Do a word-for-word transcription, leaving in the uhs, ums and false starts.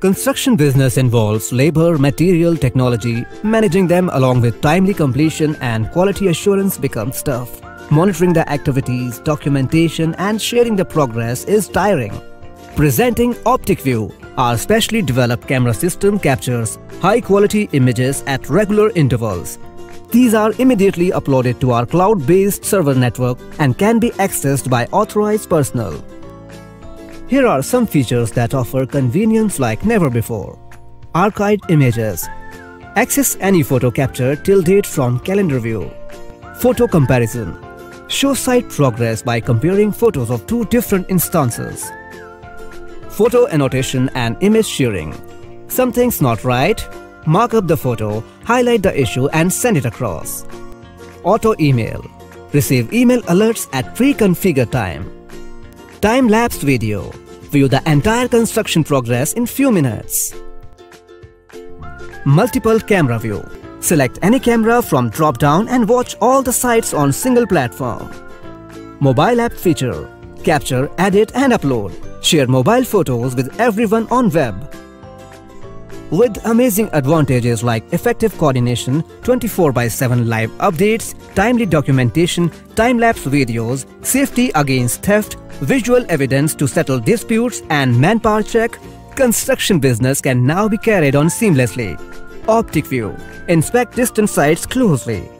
Construction business involves labor, material, technology. Managing them along with timely completion and quality assurance becomes tough. Monitoring the activities, documentation and sharing the progress is tiring. Presenting OpticVyu, our specially developed camera system captures high-quality images at regular intervals. These are immediately uploaded to our cloud-based server network and can be accessed by authorized personnel. Here are some features that offer convenience like never before. Archived images. Access any photo captured till date from calendar view. Photo comparison. Show site progress by comparing photos of two different instances. Photo annotation and image sharing. Something's not right? Mark up the photo, highlight the issue and send it across. Auto email. Receive email alerts at pre-configured time. Time-lapse video. View the entire construction progress in few minutes. Multiple camera view. Select any camera from drop-down and watch all the sites on single platform. Mobile app feature. Capture, edit and upload. Share mobile photos with everyone on web. With amazing advantages like effective coordination, twenty-four by seven live updates, timely documentation, time-lapse videos, safety against theft, visual evidence to settle disputes and manpower check, construction business can now be carried on seamlessly. OpticVyu. Inspect distant sites closely.